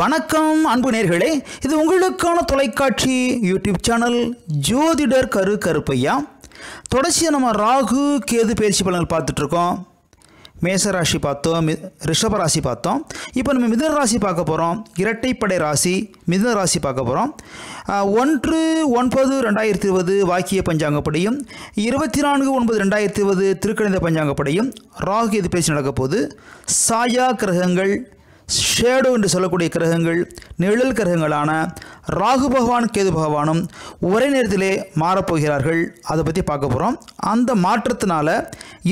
வணக்கம் அன்பு நேயர்களே இது உங்களுக்கான தொலைக்காட்சி யூடியூப் சேனல் ஜோதிடர் கருகருப்பையா தொடர்ந்து நம்ம ராகு கேது பயிற்சி பலன்கள் பார்த்துட்டு இருக்கோம் மேஷ ராசி பார்த்தோம் ரிஷப ராசி பார்த்தோம் இப்போ நம்ம மிதுன ராசி பார்க்க போறோம் இரட்டைப்படை ராசி மிதுன ராசி பார்க்க போறோம் 1-9-2020 வாக்கிய பஞ்சாங்கப்படியும் 24-9-2020 திருக்கணித பஞ்சாங்கப்படியும் ராகு கேது பயிற்சி நடக்க போது சாயா கிரகங்கள் ஷேடோ என்று சொல்லக்கூடிய கிரகங்கள் நிழல் கிரகங்களான ராகு பகவான் கேது பகவானும் ஒரே நேரத்திலே மாறப்போகிறார்கள் அதை பற்றி பார்க்க போகிறோம் அந்த மாற்றத்தினால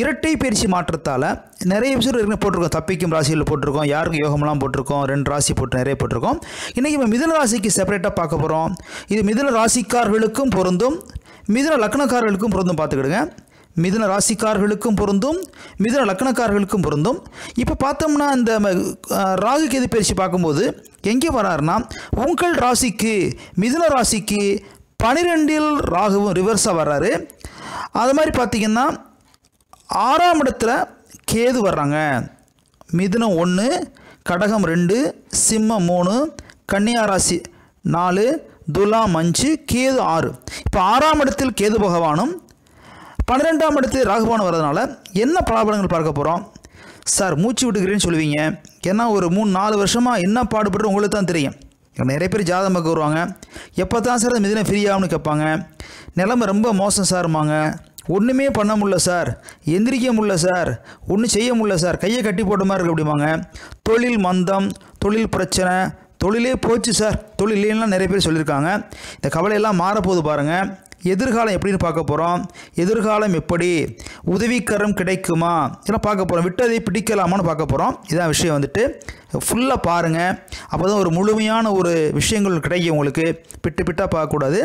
இரட்டை பயிற்சி மாற்றத்தால் நிறைய விஷயம் போட்டிருக்கோம் தப்பிக்கும் ராசியில் போட்டிருக்கோம் யாருக்கு யோகமெல்லாம் போட்டிருக்கோம் 2 ராசி போட்டு நிறைய போட்டிருக்கோம் இன்றைக்கி இப்போ மிதுன ராசிக்கு செப்பரேட்டாக பார்க்க போகிறோம் இது மிதுன ராசிக்காரர்களுக்கும் பொருந்தும் மிதுன லக்னக்காரர்களுக்கும் பொருந்தும் பார்த்துக்கிடுங்க மிதுன ராசிக்காரர்களுக்கும் பொருந்தும் மிதுன லக்னக்காரர்களுக்கும் பொருந்தும் இப்போ பார்த்தோம்னா இந்த ராகு கேது பயிற்சி பார்க்கும்போது எங்கே வராருன்னா உங்கள் ராசிக்கு மிதுன ராசிக்கு 12ல் ராகுவும் ரிவர்ஸாக வர்றாரு அது மாதிரி பார்த்திங்கன்னா 6ஆம் இடத்துல கேது வர்றாங்க மிதுனம் 1 கடகம் 2 சிம்மம் 3 கன்னியா ராசி 4 துலாம் 5 கேது 6 இப்போ 6ஆம் இடத்தில் கேது பகவானும் 12ஆம் இடத்து ராகுபானம் வரதுனால என்ன பலாபலங்கள் பார்க்க போகிறோம் சார் மூச்சு விட்டுக்கிறேன்னு சொல்லுவீங்க ஏன்னா ஒரு 3-4 வருஷமாக என்ன பாடுபட்டு உங்களுக்கு தான் தெரியும் நிறைய பேர் ஜாதகம் பார்க்க வருவாங்க எப்போ தான் சார் அந்த மிதுனம் ஃப்ரீ ஆகும்னு கேட்பாங்க நிலைமை ரொம்ப மோசம் சார்மாங்க ஒன்றுமே பண்ண முடியல சார் எந்திரிக்க முடியல சார் ஒன்றும் செய்ய முடியல சார் கையை கட்டி போட்ட மாதிரி இருக்குது அப்படிம்பாங்க தொழில் மந்தம் தொழில் பிரச்சனை தொழிலே போச்சு சார் தொழில் இல்லைன்னா நிறைய பேர் சொல்லியிருக்காங்க இந்த கவலையெல்லாம் மாறப்போகுது பாருங்கள் எதிர்காலம் எப்படின்னு பார்க்க போகிறோம் எதிர்காலம் எப்படி உதவிக்கரம் கிடைக்குமா இதெல்லாம் பார்க்க போகிறோம் விட்டதை பிடிக்கலாமான்னு பார்க்க போகிறோம் இதான் விஷயம் வந்துட்டு ஃபுல்லாக பாருங்கள் அப்போ தான் ஒரு முழுமையான ஒரு விஷயங்கள் கிடைக்கும் உங்களுக்கு பிட்டு பிட்டாக பார்க்கக்கூடாது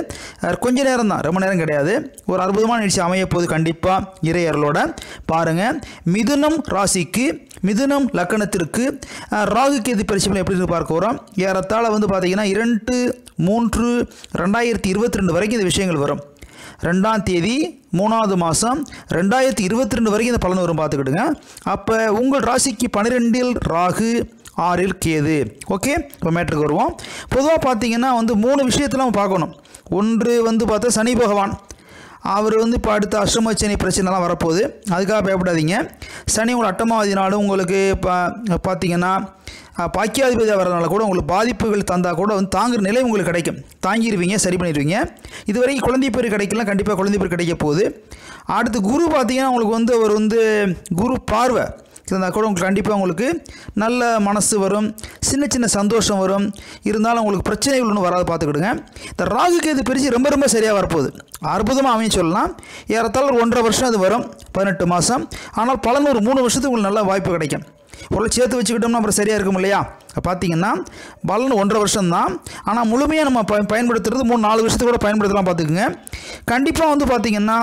கொஞ்சம் நேரம் தான் ரொம்ப நேரம் கிடையாது ஒரு அற்புதமான நிகழ்ச்சி அமையப்போது கண்டிப்பாக இறையர்களோட பாருங்கள் மிதுனம் ராசிக்கு மிதுனம் லக்கணத்திற்கு ராகு கேது பயிற்சிகள் எப்படின்னு பார்க்க போகிறோம் ஏறத்தாழ வந்து பார்த்திங்கன்னா 2-3-2022 வரைக்கும் இந்த விஷயங்கள் வரும் 2ஆம் தேதி 3ஆவது மாதம் 2022 வரைக்கும் இந்த பலன் வரும் பார்த்துக்கிட்டுங்க அப்போ உங்கள் ராசிக்கு 12ல் ராகு 6ல் கேது ஓகே இப்போ மேட்டருக்கு வருவோம் பொதுவாக பார்த்தீங்கன்னா வந்து 3 விஷயத்தில் நம்ம பார்க்கணும் ஒன்று வந்து பார்த்தா சனி பகவான் அவர் வந்து இப்போ அடுத்த அஷ்டம சனி பிரச்சனைலாம் வரப்போகுது அதுக்காக பயப்படாதீங்க சனி உங்களை அட்டமாவதினாலும் உங்களுக்கு பார்த்தீங்கன்னா பாக்கியாதிபதியாக வரதுனால கூட உங்களுக்கு பாதிப்புகள் தந்தால் கூட வந்து தாங்குகிற நிலை உங்களுக்கு கிடைக்கும் தாங்கிடுவீங்க சரி பண்ணிடுவீங்க இதுவரைக்கும் குழந்தை பேர் கிடைக்கலாம் கண்டிப்பாக குழந்தை பேர் கிடைக்க போகுது அடுத்து குரு பார்த்தீங்கன்னா உங்களுக்கு வந்து அவர் வந்து குரு பார்வை இருந்தால் கூட உங்களுக்கு கண்டிப்பாக உங்களுக்கு நல்ல மனசு வரும் சின்ன சின்ன சந்தோஷம் வரும் இருந்தாலும் உங்களுக்கு பிரச்சனைகள் ஒன்றும் வராது பார்த்துக்கிடுங்க இந்த ராகு கேது பயிற்சி ரொம்ப ரொம்ப சரியாக வரப்போகுது அற்புதமாக அமையும் சொல்லலாம் ஏறத்தாழ 1.5 வருஷம் அது வரும் 18 மாதம் ஆனால் பலன் ஒரு 3 வருஷத்துக்கு உங்களுக்கு நல்ல வாய்ப்பு கிடைக்கும் உள்ள சேர்த்து வச்சுக்கிட்டோம்னா அப்புறம் சரியாக இருக்கும் இல்லையா பார்த்தீங்கன்னா பலன் 1.5 வருஷம் தான் ஆனால் முழுமையாக நம்ம பயன்படுத்துறது 3-4 வருஷத்துக்கு கூட பயன்படுத்தலாம் பார்த்துக்குங்க கண்டிப்பாக வந்து பார்த்திங்கன்னா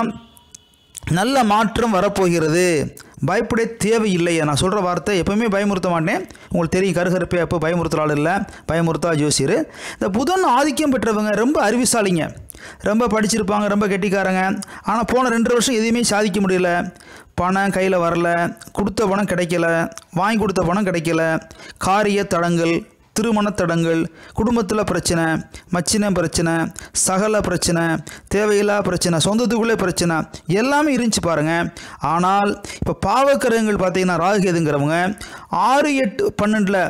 நல்ல மாற்றம் வரப்போகிறது பயப்பட தேவையில்லையே நான் சொல்கிற வார்த்தை எப்போயுமே பயமுறுத்த மாட்டேன் உங்களுக்கு தெரியும் கருகருப்பே அப்போ பயமுறுத்தலால் இல்லை பயமுறுத்தா ஜோசியர் இந்த புதன் ஆதிக்கம் பெற்றவங்க ரொம்ப அறிவுசாலிங்க ரொம்ப படிச்சிருப்பாங்க ரொம்ப கெட்டிக்காரங்க ஆனால் போன 2 வருஷம் எதுவுமே சாதிக்க முடியல பணம் கையில் வரல கொடுத்த பணம் கிடைக்கல வாங்கி கொடுத்த பணம் கிடைக்கல காரிய தடங்கள் திருமண தடங்கள் குடும்பத்தில் பிரச்சனை மச்சின பிரச்சனை சகல பிரச்சனை தேவையில்லா பிரச்சனை சொந்தத்துக்குள்ளே பிரச்சனை எல்லாமே இருந்துச்சு பாருங்கள் ஆனால் இப்போ பாவக்கிரகங்கள் பார்த்தீங்கன்னா ராகு எதுங்கிறவங்க 6-8-12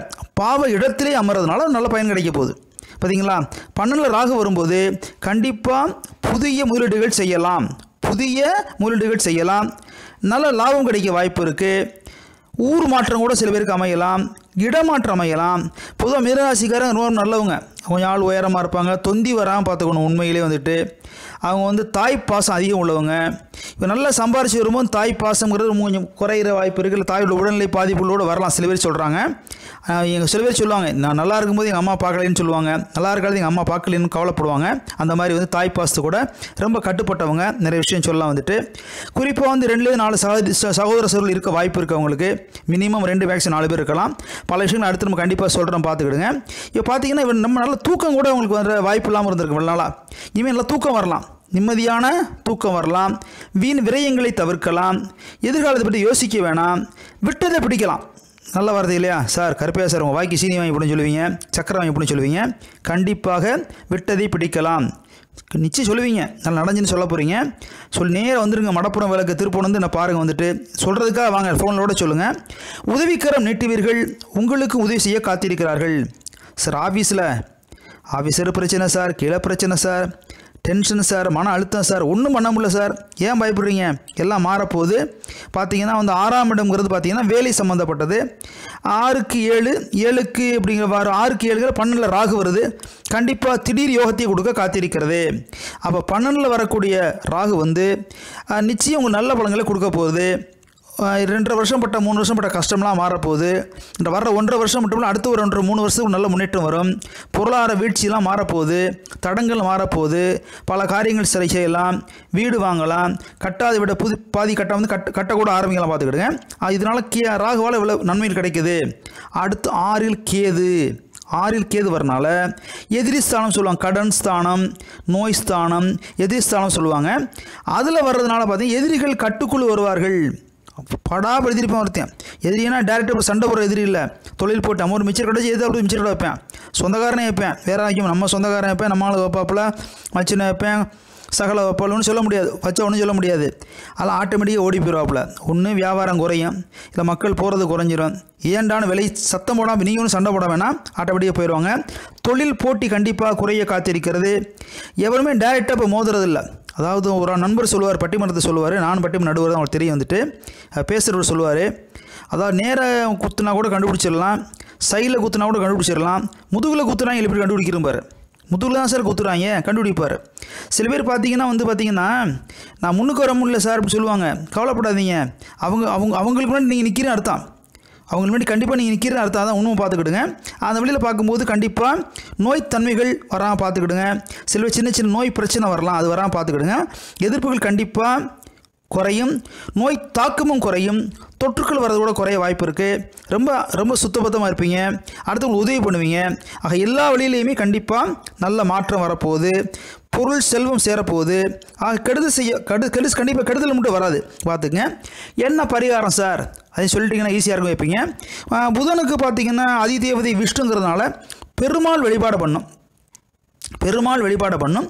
பாவ இடத்திலே அமர்றதுனால நல்ல பயன் கிடைக்க போகுது பார்த்தீங்களா 12ல் ராகு வரும்போது கண்டிப்பாக புதிய முதலீடுகள் செய்யலாம் நல்ல லாபம் கிடைக்க வாய்ப்பு இருக்குது ஊர் மாற்றம் கூட சில பேருக்கு அமையலாம் இடமாற்றம் அமையலாம் பொதுவாக மிதுனராசிக்காரங்க ரொம்ப நல்லவங்க கொஞ்சம் ஆள் உயரமாக இருப்பாங்க தொந்தி வராமல் பார்த்துக்கணும் உண்மையிலே வந்துட்டு அவங்க வந்து தாய் பாசம் அதிகம் உள்ளவங்க இப்போ நல்லா சம்பாரிச்சு வரும்போது தாய் பாசங்கிறது கொஞ்சம் குறையிற வாய்ப்பு இருக்குது இல்லை தாயோட உடல்நிலை பாதிப்புகளோடு வரலாம் சில பேர் சொல்கிறாங்க எங்கள் சில பேர் சொல்லுவாங்க நான் நல்லா இருக்கும்போது எங்கள் அம்மா பார்க்கலன்னு சொல்லுவாங்க நல்லா இருக்காது எங்கள் அம்மா பார்க்கலன்னு கவலைப்படுவாங்க அந்த மாதிரி வந்து தாய் பாசத்து கூட ரொம்ப கட்டுப்பட்டவங்க நிறைய விஷயம் சொல்லலாம் வந்துட்டு குறிப்பாக வந்து 2-4 சகோதரர்கள் இருக்க வாய்ப்பு இருக்குது அவங்களுக்கு மினிமம் 2 வேக்சின் 4 பேர் இருக்கலாம் பல விஷயங்கள் அடுத்து நம்ம கண்டிப்பாக சொல்கிறோம் பார்த்துக்கிடுங்க இப்போ பார்த்தீங்கன்னா நம்ம நல்லா தூக்கம் கூட உங்களுக்கு வர வாய்ப்பு இல்லாமல் இருந்திருக்கு இவ்வளோ நாளாக இனிமேல் நல்லா தூக்கம் வரலாம் நிம்மதியான தூக்கம் வரலாம் வீண் விரயங்களை தவிர்க்கலாம் எதிர்காலத்தை பற்றி யோசிக்க வேணாம் விட்டதை பிடிக்கலாம் நல்ல வார்த்தை இல்லையா சார்? கருப்பையா சார் உங்கள் வாய்க்கு சீனி வாங்கி போடுன்னு சொல்லுவீங்க, சக்கரை வாங்கி போடுன்னு சொல்லுவீங்க, கண்டிப்பாக விட்டதை பிடிக்கலாம் நிச்சயம் சொல்லுவீங்க, நல்லா நடந்துன்னு சொல்ல போகிறீங்க. சொல்லி நேராக வந்துடுங்க மடப்புறம் விளக்கு திருப்பணம் வந்து நான் பாருங்கள் வந்துட்டு சொல்கிறதுக்காக வாங்க, ஃபோனிலோட சொல்லுங்கள். உதவிக்கரம் நீட்டுவீர்கள், உங்களுக்கு உதவி செய்ய காத்திருக்கிறார்கள். சார் ஆஃபீஸில் ஆஃபீஸர் பிரச்சனை சார், கீழே பிரச்சனை சார், டென்ஷன் சார், மன அழுத்தம் சார், ஒன்றும் பண்ண முடியல சார், ஏன் பயப்படுறீங்க? எல்லாம் மாறப்போகுது. பார்த்திங்கன்னா வந்து 6ஆம் இடம்ங்கிறது பார்த்திங்கன்னா வேலை சம்மந்தப்பட்டது. 6க்கு 7, 7க்கு அப்படிங்கிற வார 6க்கு 7 பன்னெண்டில் ராகு வருது, கண்டிப்பாக திடீர் யோகத்தை கொடுக்க காத்திருக்கிறது. அப்போ 12ல் வரக்கூடிய ராகு வந்து நிச்சயம் உங்களுக்கு நல்ல பலன்களை கொடுக்க போகுது. 2.5 வருஷம் பட்ட 3 வருஷம் பட்ட கஷ்டம்லாம் மாறப்போகுது. இந்த வர்ற 1.5 வருஷம் மட்டும் இல்லை, அடுத்த ஒரு 1.5 3 வருஷத்துக்கு நல்ல முன்னேற்றம் வரும். பொருளாதார வீழ்ச்சியெல்லாம் மாறப்போகுது, தடங்கள் மாறப்போகுது, பல காரியங்கள் சரி செய்யலாம், வீடு வாங்கலாம், கட்டாத விட புது பாதி கட்ட வந்து கட்டக்கூட ஆரம்பிக்கலாம். பார்த்துக்கிடுங்க, இதனால் ராகுவால் இவ்வளோ நன்மைகள் கிடைக்குது. அடுத்து 6ல் கேது வரனால எதிரி ஸ்தானம் சொல்லுவாங்க, கடன் ஸ்தானம், நோய் ஸ்தானம், எதிரி ஸ்தானம் சொல்லுவாங்க. அதில் வர்றதுனால பார்த்தீங்கன்னா எதிரிகள் கட்டுக்குள் வருவார்கள். படாபடி எதிர்ப்பேன் ஒருத்தன், எதிரினா டேரக்டாக ஒரு சண்டை போடுற எதிரி இல்லை, தொழில் போட்டு நம்ம ஒரு மிச்சர் கிடச்சி எதாவது மிச்சர் கடை வைப்பேன், சொந்தக்காரனே வைப்பேன், வேற ஆகியும் நம்ம சொந்தக்காரன் வைப்பேன், நம்மளால் வைப்பாப்புல மச்சினை வைப்பேன், சகல வைப்பாளுன்னு சொல்ல முடியாது, வச்சா ஒன்றும் சொல்ல முடியாது. அதெல்லாம் ஆட்டோமேட்டிக்காக ஓடி போயிடுவாப்புல. ஒன்று வியாபாரம் குறையும், இல்லை மக்கள் போகிறது குறைஞ்சிரும். ஏண்டான விலை சத்தம் போடாமல் நீங்கள் ஒன்றும் சண்டை போட வேணாம், ஆட்டோமேட்டிக்காக போயிடுவாங்க. தொழில் போட்டி கண்டிப்பாக குறைய காத்திருக்கிறது. எவருமே டேரெக்டாக இப்போ மோதுறது இல்லை. அதாவது ஒரு நண்பர் சொல்லுவார், பட்டிமன்றத்தை சொல்லுவார், நான் பட்டிமன்ற நடுவர் தான் அவங்களுக்கு தெரியும் வந்துட்டு பேசுகிறவர் சொல்லுவார், அதாவது நேராக குத்துனா கூட கண்டுபிடிச்சிடலாம், சைடில் குத்துனா கூட கண்டுபிடிச்சிடலாம், முதுகில் குத்துனா எப்படி கண்டுபிடிக்கிறம்பார், முதுகில் தான் சார் குத்துறாங்க கண்டுபிடிப்பார். சில பேர் பார்த்தீங்கன்னா வந்து பார்த்திங்கன்னா நான் முன்னுக்கு வர முடியல சார் அப்படின்னு சொல்லுவாங்க. கவலைப்படாதீங்க, அவங்களுக்கு முன்னாடி நீங்கள் நிற்கிறேன்னு அர்த்தம், அவங்களுக்கு முன்னாடி கண்டிப்பாக நீங்கள் நிற்கிறேன்னு அர்த்தம், அதான் உண்மை. பார்த்துக்கிடுங்க, அந்த வழியில் பார்க்கும்போது கண்டிப்பாக நோய்த்தன்மைகள் வராமல் பார்த்துக்கிடுங்க. சில சின்ன சின்ன நோய் பிரச்சனை வரலாம், அது வராமல் பார்த்துக்கிடுங்க. எதிர்ப்புகள் கண்டிப்பாக குறையும், நோய் தாக்கமும் குறையும், தொற்றுக்கள் வர்றது கூட குறைய வாய்ப்பு இருக்குது. ரொம்ப ரொம்ப சுத்தபத்தமாக இருப்பீங்க, அடுத்தவங்களுக்கு உதவி பண்ணுவீங்க. ஆக எல்லா வழியிலையுமே கண்டிப்பாக நல்ல மாற்றம் வரப்போகுது, பொருள் செல்வம் சேரப்போகுது. ஆக கெடுதல் கண்டிப்பாக கெடுதல் மட்டும் வராது பார்த்துங்க. என்ன பரிகாரம் சார் அதை சொல்லிட்டிங்கன்னா ஈஸியாக இருக்கும் வைப்பீங்க. புதனுக்கு பார்த்திங்கன்னா அதி தேவதை விஷ்ணுங்கிறதுனால பெருமாள் வழிபாடு பண்ணும்,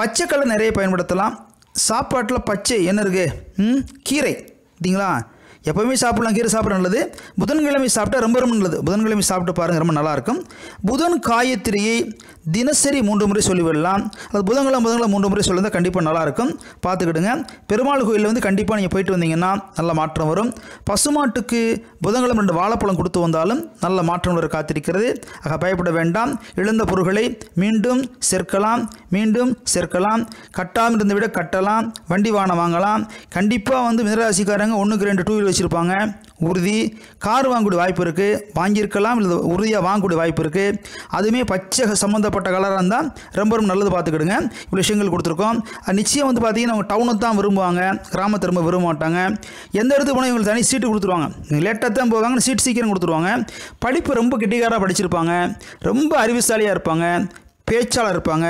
பச்சைக்கடலை நிறைய பயன்படுத்தலாம். சாப்பாட்டில் பச்சை என்ன இருக்குது? கீரை இல்லைங்களா? எப்போவுமே சாப்பிட்லாம், கீரை சாப்பிட நல்லது. புதன்கிழமை சாப்பிட்டா ரொம்ப ரொம்ப நல்லது, புதன்கிழமை சாப்பிட்டு பாருங்கள், ரொம்ப நல்லாயிருக்கும். புதன் காயத்ரியை தினசரி 3 முறை சொல்லிவிடலாம், அது புதன்கிழமை 3 முறை சொல்லியிருந்தால் கண்டிப்பாக நல்லாயிருக்கும். பார்த்துக்கிடுங்க, பெருமாள் கோயிலில் வந்து கண்டிப்பாக நீங்கள் போயிட்டு வந்தீங்கன்னா நல்ல மாற்றம் வரும். பசுமாட்டுக்கு புதன்கிழமை 2 வாழைப்பழம் கொடுத்து வந்தாலும் நல்ல மாற்றம் வர காத்திருக்கிறது. ஆக பயப்பட வேண்டாம், இழந்த பொருட்களை மீண்டும் சேர்க்கலாம், கட்டாமல் இருந்த விட கட்டலாம், வண்டி வாகனம் வாங்கலாம். கண்டிப்பாக வந்து மிதராசிக்காரங்க 1க்கு 2 டூ வீலர் வச்சுருப்பாங்க, உறுதி. கார் வாங்கக்கூடிய வாய்ப்பு இருக்குது, வாங்கியிருக்கலாம், இல்லை உறுதியாக வாங்கக்கூடிய வாய்ப்பு இருக்குது. அதுவுமே பச்சை சம்மந்தப்பட்ட கலராக இருந்தால் ரொம்ப ரொம்ப நல்லது. பார்த்துக்கிடுங்க, இவ்வளோ விஷயங்கள் கொடுத்துருக்கோம். நிச்சயம் வந்து பார்த்திங்கன்னா அவங்க டவுனை தான் விரும்புவாங்க, கிராமத்தை ரொம்ப விரும்ப மாட்டாங்க. எந்த இடத்துக்கு போனால் இவங்களுக்கு தனி சீட்டு கொடுத்துருவாங்க, லேட்டாக தான் போவாங்க, சீட்டு சீக்கிரம் கொடுத்துருவாங்க. படிப்பு ரொம்ப கெட்டிக்காராக படிச்சிருப்பாங்க, ரொம்ப அறிவுசாலியாக இருப்பாங்க, பேச்சாளர் இருப்பாங்க,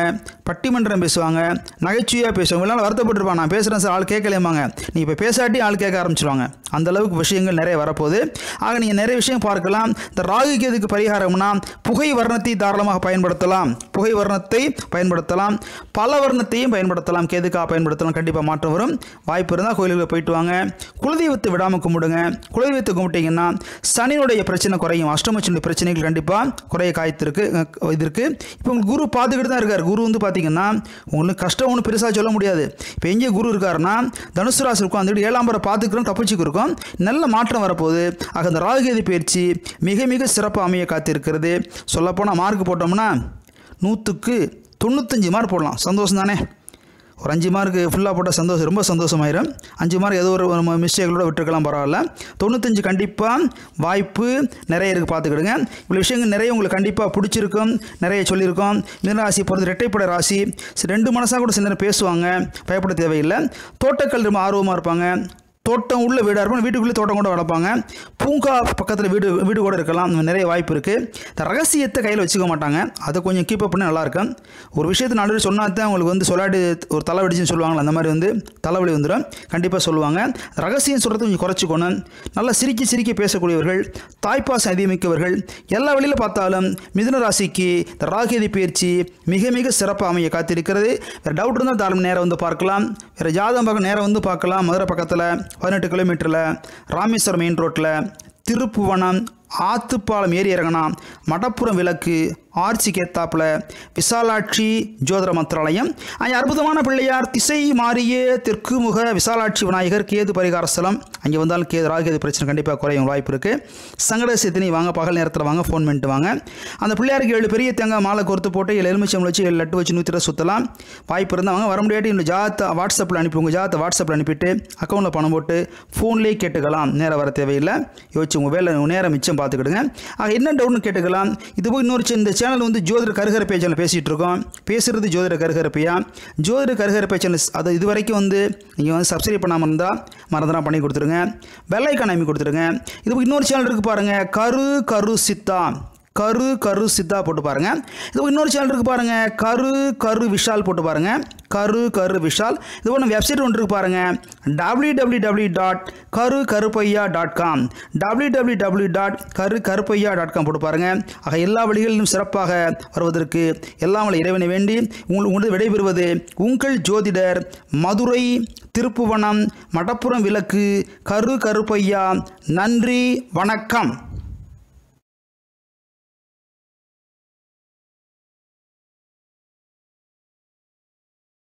பட்டிமன்றம் பேசுவாங்க, நகைச்சுவையாக பேசுவாங்க. இல்லைனா வருத்தப்பட்டுருப்பாங்க, நான் பேசுகிறேன் சார் ஆள் கேட்கலையம்பாங்க, நீ இப்போ பேசாட்டி ஆள் கேட்க ஆரம்பிச்சிடுவாங்க. அந்தளவுக்கு விஷயங்கள் நிறைய வரப்போகுது. ஆக நீங்கள் நிறைய விஷயம் பார்க்கலாம். இந்த ராகுக்கு எதுக்கு பரிகாரம்னா புகை வர்ணத்தை தாராளமாக பயன்படுத்தலாம், பல வர்ணத்தையும் பயன்படுத்தலாம், கேதுக்காக பயன்படுத்தலாம். கண்டிப்பாக மாற்றம் வரும் வாய்ப்பு இருந்தால் கோயிலுக்கு போயிட்டு வாங்க. குலதெய்வத்தை விடாமல் கும்பிடுங்க, குலதெய்வத்தை கும்பிட்டிங்கன்னா சனியினுடைய பிரச்சனை குறையும், அஷ்டமச்சனுடைய பிரச்சனைகள் கண்டிப்பாக குறைய காய்த்திருக்கு. இதற்கு இப்போ உங்களுக்கு குரு பார்த்துக்கிட்டு தான் இருக்கார். குரு வந்து பார்த்தீங்கன்னா உங்களுக்கு கஷ்டம் ஒன்று பெருசாக சொல்ல முடியாது. இப்போ எங்கே குரு இருக்காருன்னா தனுசு ராசி உட்காந்துட்டு 7ஆம் படம் பார்த்துக்கிறோம், தப்பிச்சுக்கிறோம், நல்ல மாற்றம் வரப்போகுது. ஆக அந்த ராகுகேது பயிற்சி மிக மிக சிறப்பாக அமைய காத்திருக்கிறது. சொல்லப்போனால் மார்க் போட்டோம்னா 100க்கு 95 மார்க் போடலாம், சந்தோஷம் தானே? ஒரு 5 மார்க்கு ஃபுல்லாக போட்டால் சந்தோஷம், ரொம்ப சந்தோஷமாயிரும். 5 மார்க் ஏதோ ஒரு மிஸ்டேக்களோட விட்டுருக்கலாம், பரவாயில்ல. 95 கண்டிப்பாக வாய்ப்பு நிறைய இருக்குது. பார்த்துக்கிடுங்க, இவ்வளோ விஷயங்கள் நிறைய உங்களுக்கு கண்டிப்பாக பிடிச்சிருக்கும், நிறைய சொல்லியிருக்கோம். மிதராசி பொறுத்து இரட்டைப்படை ராசி, 2 மனசாக கூட சில பேசுவாங்க, பயப்பட தேவையில்லை. தோட்டக்கல் ரொம்ப ஆர்வமாக இருப்பாங்க, தோட்டம் உள்ள வீடாக இருக்கும், வீட்டுக்குள்ளே தோட்டம் கூட வளர்ப்பாங்க, பூங்கா பக்கத்தில் வீடு வீடு கூட இருக்கலாம், நிறைய வாய்ப்பு இருக்குது. இந்த ரகசியத்தை கையில் வச்சுக்க மாட்டாங்க, அதை கொஞ்சம் கீப்பப் பண்ணி நல்லாயிருக்கும். ஒரு விஷயத்தை நாலு சொன்னால் தான் அவங்களுக்கு வந்து சொல்லாடி ஒரு தலைவடிச்சுன்னு சொல்லுவாங்களா, அந்த மாதிரி வந்து தலைவலி வந்துடும், கண்டிப்பாக சொல்லுவாங்க. ரகசியம் சொல்கிறது கொஞ்சம் குறைச்சிக்கணும். நல்லா சிரிக்கி சிரிக்கி பேசக்கூடியவர்கள், தாய்ப்பாசம் அதிகமிக்கவர்கள், எல்லா வழியில் பார்த்தாலும் மிதுன ராசிக்கு இந்த ராகேதி பயிற்சி மிக மிக சிறப்பாக அமைய காத்திருக்கிறது. வேறு டவுட் இருந்தால் தாராளமாக நேரம் வந்து பார்க்கலாம். வேறு ஜாதகம் பார்க்க நேரம் வந்து பார்க்கலாம். மதுரை பக்கத்தில் 18 கிலோமீட்டரில் ராமேஸ்வரம் மெயின் ரோட்டில் திருப்புவனம் ஆத்துப்பாலம் ஏறி இறங்கினா மடப்புரம் விளக்கு ஆர்ச்சி கேத்தாப்பில் விசாலாட்சி ஜோதிட மந்திராலயம். அங்கே அற்புதமான பிள்ளையார், திசை மாறிய தெற்கு முக விசாலாட்சி விநாயகர், கேது பரிகார ஸ்தலம். அங்கே வந்தாலும் கேது ராகுகேது பிரச்சனை கண்டிப்பாக குறையும் வாய்ப்பு இருக்குது. சங்கட சேத்தினி வாங்க, பகல் நேரத்தில் வாங்க, ஃபோன் பண்ணிட்டு வாங்க. அந்த பிள்ளையாருக்கு 7 பெரிய தேங்காய் மாலை கோர்த்து போட்டு 7 எலுமிச்சம்பழம் வச்சு 7 லட்டு வச்சு 120 சுற்றலாம். வாய்ப்பு இருந்தால் வாங்க, வர முடியாட்டி இன்னும் ஜாதகத்தை வாட்ஸ்அப்பில் அனுப்பி, உங்கள் ஜாதகத்தை வாட்ஸ்அப்பில் அனுப்பிட்டு அக்கௌண்ட்டில் பணம் போட்டு ஃபோன்லேயே கேட்டுக்கலாம். நேரம் வர தேவையில்லை, யோசிச்சு உங்கள் வேலை நேரம் மிச்சம் பார்த்துக்கிடுங்க. ஆக என்ன டவுட்னு கேட்டுக்கலாம். இது போய் இன்னொரு இந்த சேனல் வந்து ஜோதிட கருகரப்பைய சேனல் பேசிகிட்டு இருக்கோம். பேசுகிறது ஜோதிட கருகரப்பையா. ஜோதிட கருகரப்பைய சேனல் அது இது வரைக்கும் வந்து நீங்கள் வந்து சப்ஸ்கிரைப் பண்ணாமல் இருந்தால் மறந்துனா பண்ணி கொடுத்துருங்க, பெல் ஐக்கான் அமைப்பி கொடுத்துருங்க. இது போய் இன்னொரு சேனல் இருக்குது பாருங்கள், கரு கரு சித்தா போட்டு பாருங்கள். இது இன்னொரு சேனல் இருக்குது பாருங்கள், கரு விஷால் போட்டு பாருங்கள், கரு விஷால். இது ஒன்று வெப்சைட் ஒன்று இருக்குது பாருங்கள், www.karukaruppiah.com www.karukaruppiah.com போட்டு பாருங்கள். ஆக எல்லா வழிகளிலும் சிறப்பாக வருவதற்கு எல்லாம் இறைவனை வேண்டி உங்களுக்கு விடைபெறுவது உங்கள் ஜோதிடர் மதுரை திருப்புவனம் மடப்புரம் விளக்கு கரு கருப்பையா. நன்றி, வணக்கம்.